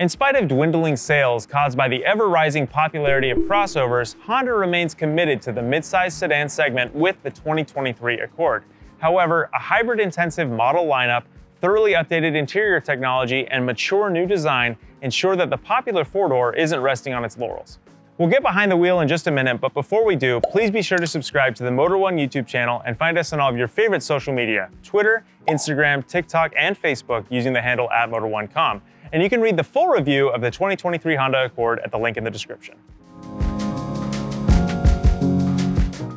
In spite of dwindling sales caused by the ever-rising popularity of crossovers, Honda remains committed to the midsize sedan segment with the 2023 Accord. However, a hybrid-intensive model lineup, thoroughly updated interior technology, and mature new design ensure that the popular four-door isn't resting on its laurels. We'll get behind the wheel in just a minute, but before we do, please be sure to subscribe to the Motor1 YouTube channel and find us on all of your favorite social media, Twitter, Instagram, TikTok, and Facebook using the handle @Motor1.com. And you can read the full review of the 2023 Honda Accord at the link in the description.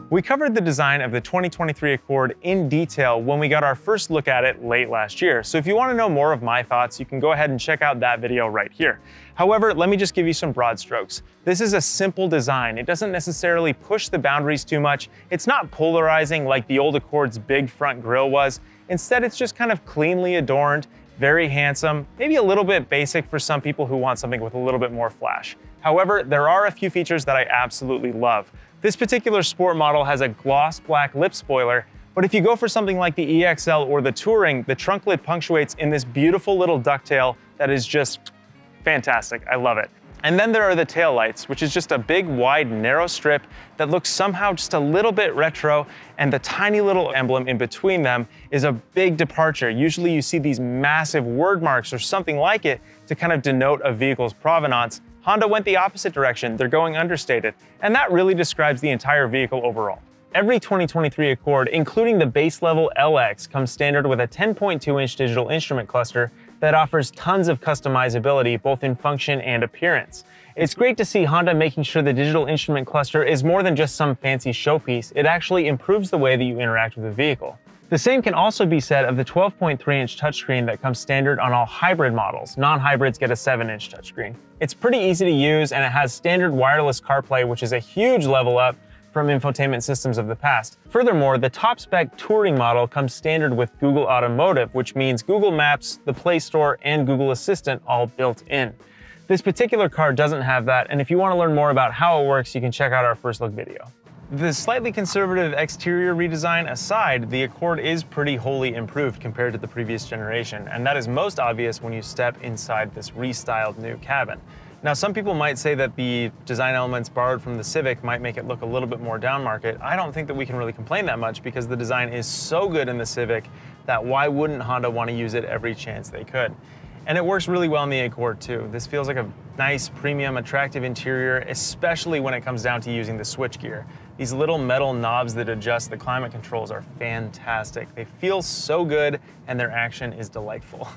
We covered the design of the 2023 Accord in detail when we got our first look at it late last year. So if you want to know more of my thoughts, you can go ahead and check out that video right here. However, let me just give you some broad strokes. This is a simple design. It doesn't necessarily push the boundaries too much. It's not polarizing like the old Accord's big front grille was. Instead, it's just kind of cleanly adorned, very handsome, maybe a little bit basic for some people who want something with a little bit more flash. However, there are a few features that I absolutely love. This particular sport model has a gloss black lip spoiler, but if you go for something like the EXL or the Touring, the trunk lid punctuates in this beautiful little ducktail that is just fantastic. I love it. And then there are the taillights, which is just a big, wide, narrow strip that looks somehow just a little bit retro, and the tiny little emblem in between them is a big departure. Usually you see these massive word marks or something like it to kind of denote a vehicle's provenance. Honda went the opposite direction. They're going understated, and that really describes the entire vehicle overall. Every 2023 Accord, including the base level LX, comes standard with a 10.2-inch digital instrument cluster that offers tons of customizability, both in function and appearance. It's great to see Honda making sure the digital instrument cluster is more than just some fancy showpiece. It actually improves the way that you interact with the vehicle. The same can also be said of the 12.3-inch touchscreen that comes standard on all hybrid models. Non-hybrids get a 7-inch touchscreen. It's pretty easy to use, and it has standard wireless CarPlay, which is a huge level up from infotainment systems of the past. Furthermore, the top-spec Touring model comes standard with Google Automotive, which means Google Maps, the Play Store, and Google Assistant all built in. This particular car doesn't have that, and if you want to learn more about how it works, you can check out our first look video. The slightly conservative exterior redesign aside, the Accord is pretty wholly improved compared to the previous generation, and that is most obvious when you step inside this restyled new cabin. Now, some people might say that the design elements borrowed from the Civic might make it look a little bit more down market. I don't think that we can really complain that much because the design is so good in the Civic that why wouldn't Honda want to use it every chance they could? And it works really well in the Accord too. This feels like a nice, premium, attractive interior, especially when it comes down to using the switchgear. These little metal knobs that adjust the climate controls are fantastic. They feel so good, and their action is delightful.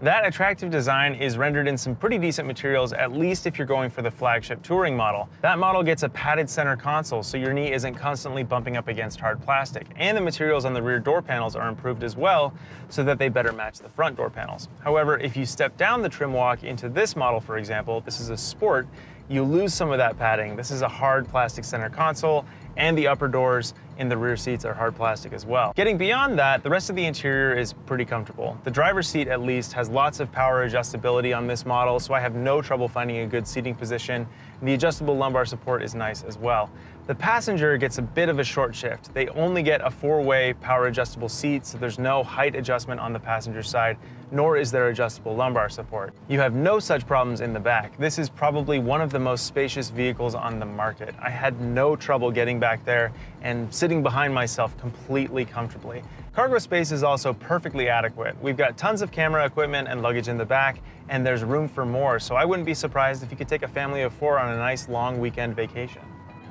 That attractive design is rendered in some pretty decent materials, at least if you're going for the flagship Touring model. That model gets a padded center console, so your knee isn't constantly bumping up against hard plastic. And the materials on the rear door panels are improved as well, so that they better match the front door panels. However, if you step down the trim walk into this model, for example, this is a Sport, you lose some of that padding. This is a hard plastic center console, and the upper doors in the rear seats are hard plastic as well. Getting beyond that, the rest of the interior is pretty comfortable. The driver's seat, at least, has lots of power adjustability on this model, so I have no trouble finding a good seating position. The adjustable lumbar support is nice as well. The passenger gets a bit of a short shift. They only get a four-way power adjustable seat, so there's no height adjustment on the passenger side, nor is there adjustable lumbar support. You have no such problems in the back. This is probably one of the most spacious vehicles on the market. I had no trouble getting back there and sitting behind myself completely comfortably. Cargo space is also perfectly adequate. We've got tons of camera equipment and luggage in the back, and there's room for more, so I wouldn't be surprised if you could take a family of four on a nice long weekend vacation.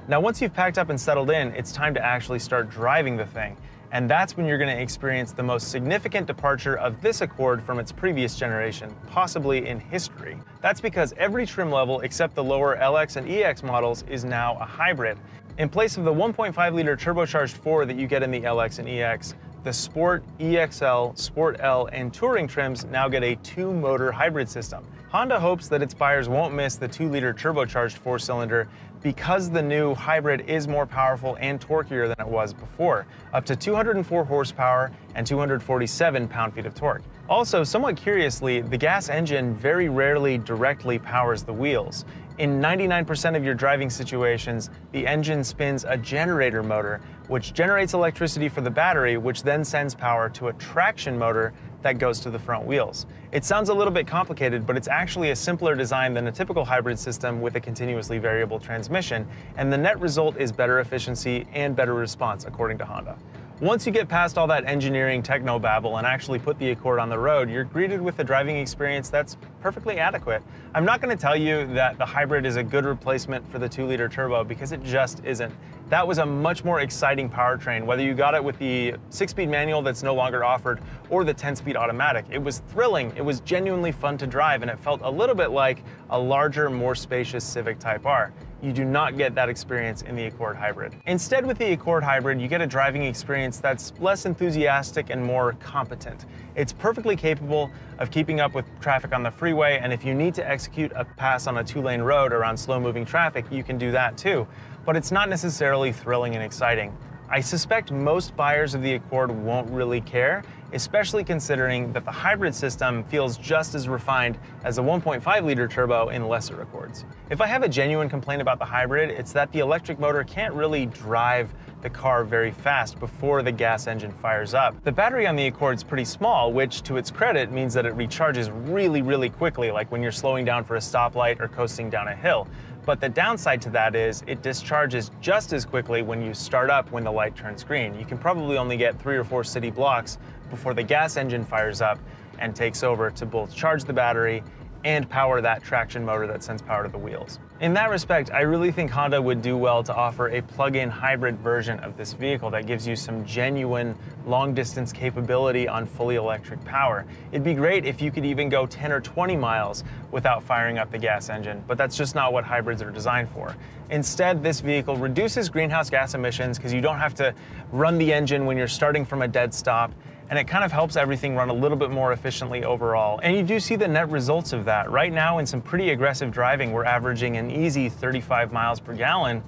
Now, once you've packed up and settled in, it's time to actually start driving the thing. And that's when you're going to experience the most significant departure of this Accord from its previous generation, possibly in history. That's because every trim level except the lower LX and EX models is now a hybrid. In place of the 1.5-liter turbocharged 4 that you get in the LX and EX, the Sport, EXL, Sport L, and Touring trims now get a two-motor hybrid system. Honda hopes that its buyers won't miss the 2-liter turbocharged 4-cylinder because the new hybrid is more powerful and torquier than it was before, up to 204 horsepower and 247 pound-feet of torque. Also, somewhat curiously, the gas engine very rarely directly powers the wheels. In 99% of your driving situations, the engine spins a generator motor, which generates electricity for the battery, which then sends power to a traction motor that goes to the front wheels. It sounds a little bit complicated, but it's actually a simpler design than a typical hybrid system with a continuously variable transmission, and the net result is better efficiency and better response, according to Honda. Once you get past all that engineering technobabble and actually put the Accord on the road, you're greeted with a driving experience that's perfectly adequate. I'm not going to tell you that the hybrid is a good replacement for the 2-liter turbo, because it just isn't. That was a much more exciting powertrain, whether you got it with the 6-speed manual that's no longer offered or the 10-speed automatic. It was thrilling, it was genuinely fun to drive, and it felt a little bit like a larger, more spacious Civic Type R. You do not get that experience in the Accord Hybrid. Instead, with the Accord Hybrid, you get a driving experience that's less enthusiastic and more competent. It's perfectly capable of keeping up with traffic on the freeway, and if you need to execute a pass on a 2-lane road around slow-moving traffic, you can do that too. But it's not necessarily thrilling and exciting. I suspect most buyers of the Accord won't really care, especially considering that the hybrid system feels just as refined as a 1.5-liter turbo in lesser Accords. If I have a genuine complaint about the hybrid, it's that the electric motor can't really drive the car very fast before the gas engine fires up. The battery on the Accord's pretty small, which to its credit means that it recharges really, really quickly, like when you're slowing down for a stoplight or coasting down a hill. But the downside to that is it discharges just as quickly when you start up when the light turns green. You can probably only get 3 or 4 city blocks before the gas engine fires up and takes over to both charge the battery and power that traction motor that sends power to the wheels. In that respect, I really think Honda would do well to offer a plug-in hybrid version of this vehicle that gives you some genuine long-distance capability on fully electric power. It'd be great if you could even go 10 or 20 miles without firing up the gas engine, but that's just not what hybrids are designed for. Instead, this vehicle reduces greenhouse gas emissions because you don't have to run the engine when you're starting from a dead stop, and it kind of helps everything run a little bit more efficiently overall. And you do see the net results of that. Right now, in some pretty aggressive driving, we're averaging an easy 35 miles per gallon,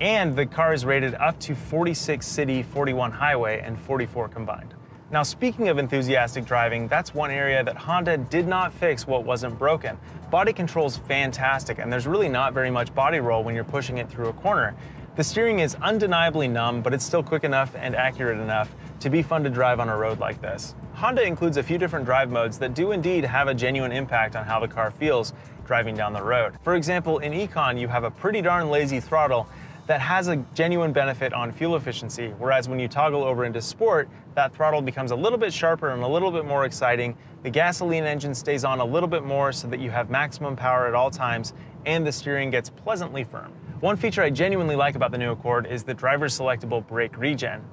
and the car is rated up to 46 city, 41 highway, and 44 combined. Now, speaking of enthusiastic driving, that's one area that Honda did not fix what wasn't broken. Body control's fantastic, and there's really not very much body roll when you're pushing it through a corner. The steering is undeniably numb, but it's still quick enough and accurate enough to be fun to drive on a road like this. Honda includes a few different drive modes that do indeed have a genuine impact on how the car feels driving down the road. For example, in Econ, you have a pretty darn lazy throttle that has a genuine benefit on fuel efficiency, whereas when you toggle over into Sport, that throttle becomes a little bit sharper and a little bit more exciting. The gasoline engine stays on a little bit more so that you have maximum power at all times, and the steering gets pleasantly firm. One feature I genuinely like about the new Accord is the driver's selectable brake regen.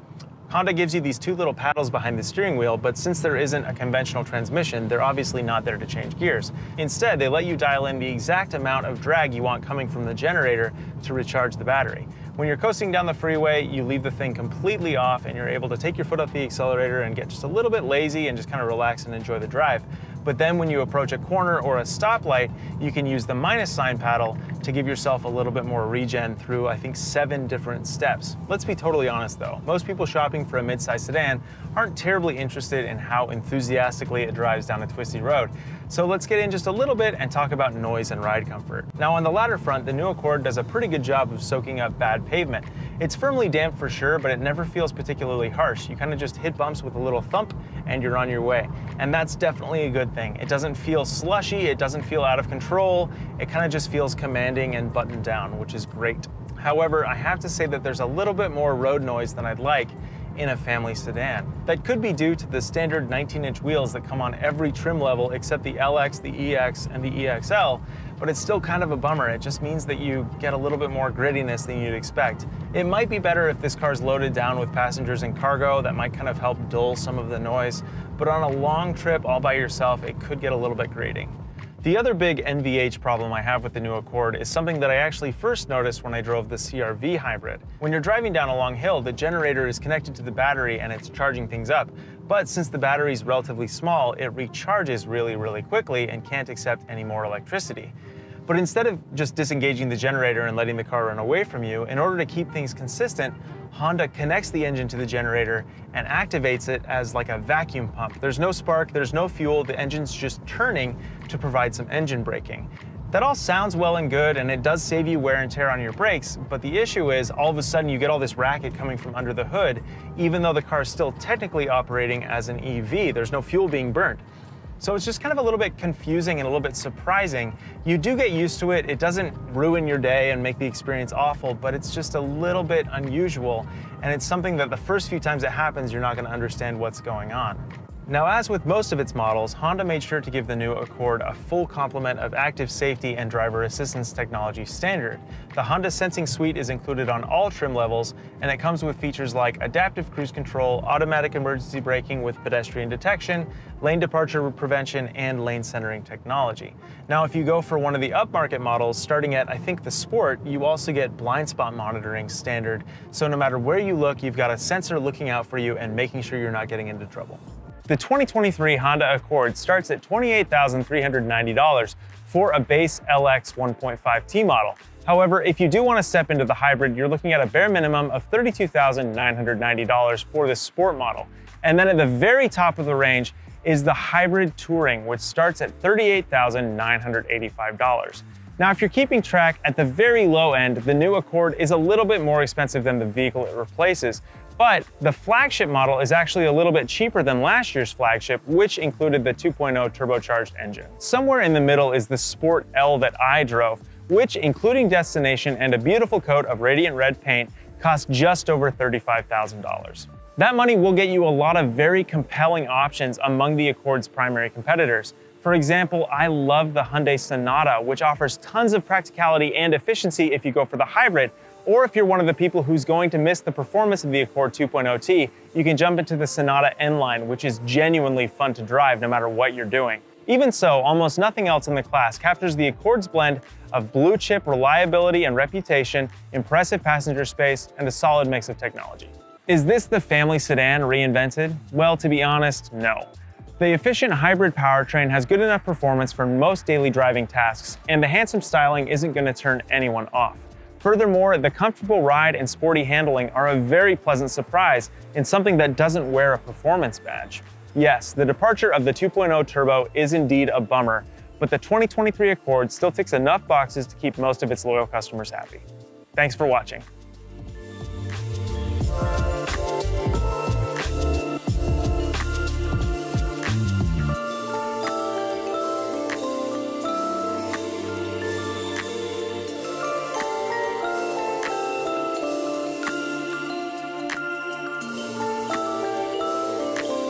Honda gives you these 2 little paddles behind the steering wheel, but since there isn't a conventional transmission, they're obviously not there to change gears. Instead, they let you dial in the exact amount of drag you want coming from the generator to recharge the battery. When you're coasting down the freeway, you leave the thing completely off and you're able to take your foot off the accelerator and get just a little bit lazy and just kind of relax and enjoy the drive. But then when you approach a corner or a stoplight, you can use the # paddle to give yourself a little bit more regen through, I think, 7 different steps. Let's be totally honest though, most people shopping for a midsize sedan aren't terribly interested in how enthusiastically it drives down a twisty road. So let's get in just a little bit and talk about noise and ride comfort. Now on the latter front, the new Accord does a pretty good job of soaking up bad pavement. It's firmly damp for sure, but it never feels particularly harsh. You kind of just hit bumps with a little thump and you're on your way. And that's definitely a good thing. It doesn't feel slushy, it doesn't feel out of control. It kind of just feels commanding and buttoned down, which is great. However, I have to say that there's a little bit more road noise than I'd like in a family sedan. That could be due to the standard 19-inch wheels that come on every trim level except the LX, the EX, and the EXL, but it's still kind of a bummer. It just means that you get a little bit more grittiness than you'd expect. It might be better if this car's loaded down with passengers and cargo. That might kind of help dull some of the noise, but on a long trip all by yourself, it could get a little bit grating. The other big NVH problem I have with the new Accord is something that I actually first noticed when I drove the CR-V hybrid. When you're driving down a long hill, the generator is connected to the battery and it's charging things up. But since the battery's relatively small, it recharges really, really quickly and can't accept any more electricity. But instead of just disengaging the generator and letting the car run away from you, in order to keep things consistent, Honda connects the engine to the generator and activates it as like a vacuum pump. There's no spark, there's no fuel, the engine's just turning to provide some engine braking. That all sounds well and good, and it does save you wear and tear on your brakes, but the issue is all of a sudden you get all this racket coming from under the hood, even though the car is still technically operating as an EV. There's no fuel being burnt. So it's just kind of a little bit confusing and a little bit surprising. You do get used to it. It doesn't ruin your day and make the experience awful, but it's just a little bit unusual. And it's something that the first few times it happens, you're not going to understand what's going on. Now, as with most of its models, Honda made sure to give the new Accord a full complement of active safety and driver assistance technology standard. The Honda Sensing suite is included on all trim levels, and it comes with features like adaptive cruise control, automatic emergency braking with pedestrian detection, lane departure prevention, and lane centering technology. Now, if you go for one of the upmarket models, starting at, I think, the Sport, you also get blind spot monitoring standard. So no matter where you look, you've got a sensor looking out for you and making sure you're not getting into trouble. The 2023 Honda Accord starts at $28,390 for a base LX 1.5T model. However, if you do want to step into the hybrid, you're looking at a bare minimum of $32,990 for this Sport model. And then at the very top of the range is the Hybrid Touring, which starts at $38,985. Now, if you're keeping track, at the very low end, the new Accord is a little bit more expensive than the vehicle it replaces, but the flagship model is actually a little bit cheaper than last year's flagship, which included the 2.0 turbocharged engine. Somewhere in the middle is the Sport L that I drove, which, including destination and a beautiful coat of radiant red paint, cost just over $35,000. That money will get you a lot of very compelling options among the Accord's primary competitors. For example, I love the Hyundai Sonata, which offers tons of practicality and efficiency if you go for the hybrid, or if you're one of the people who's going to miss the performance of the Accord 2.0T, you can jump into the Sonata N line, which is genuinely fun to drive no matter what you're doing. Even so, almost nothing else in the class captures the Accord's blend of blue chip reliability and reputation, impressive passenger space, and a solid mix of technology. Is this the family sedan reinvented? Well, to be honest, no. The efficient hybrid powertrain has good enough performance for most daily driving tasks, and the handsome styling isn't going to turn anyone off. Furthermore, the comfortable ride and sporty handling are a very pleasant surprise in something that doesn't wear a performance badge. Yes, the departure of the 2.0 turbo is indeed a bummer, but the 2023 Accord still ticks enough boxes to keep most of its loyal customers happy. Thanks for watching.